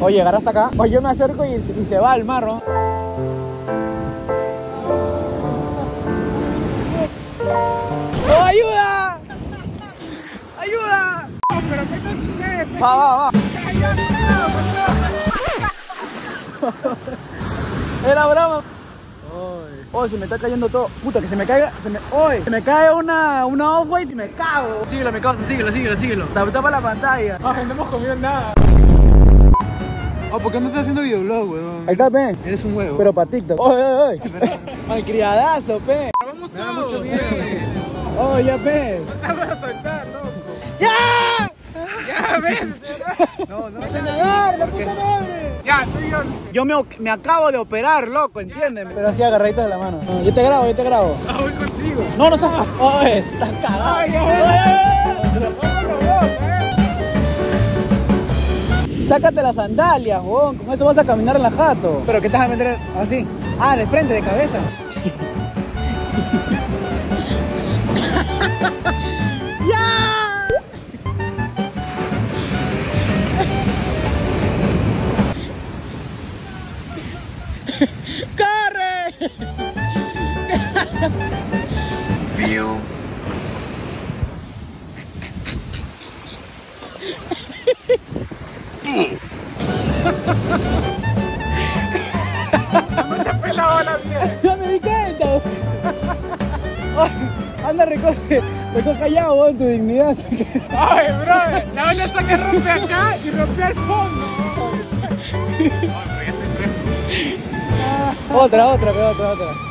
o llegar hasta acá, o yo me acerco y se va al mar, ¿no? ¡Oh, ayuda! ¡Ayuda! No, pero ¿qué te sucede? Va, va, va. Era broma. Oh, se me está cayendo todo. Puta, que se me caiga. Se me cae una off-white y me cago. Síguelo, mi causa, síguelo. Tapa la pantalla. Ah, no hemos comido nada. Oh, ¿por qué no estás haciendo videoblog, weón? Ahí está, pe. Eres un huevo. Pero para TikTok. Oye. Malcriadazo, pe. Vamos a mucho miedo. Oh, ya, pe. No te vas a soltar, loco. ¡Ya! ¡Ya, ven! No. ¡Vas a nadar, la puta madre! Ya, tú y yo. Yo me acabo de operar, loco, entiéndeme. Pero así agarradito de la mano. No, yo te grabo. Ah, voy contigo. No, no seas... Oye, estás cagado. Ay, sácate las sandalias, huevón. Con eso vas a caminar en la jato. ¿Pero qué te vas a meter así? Ah, de frente, de cabeza. ¡Corre! View. No se fue la ola bien. No me di cuenta. Anda, recoge allá, vos, tu dignidad. Ay, brother, la ola está que rompe acá y rompe al fondo. Otra.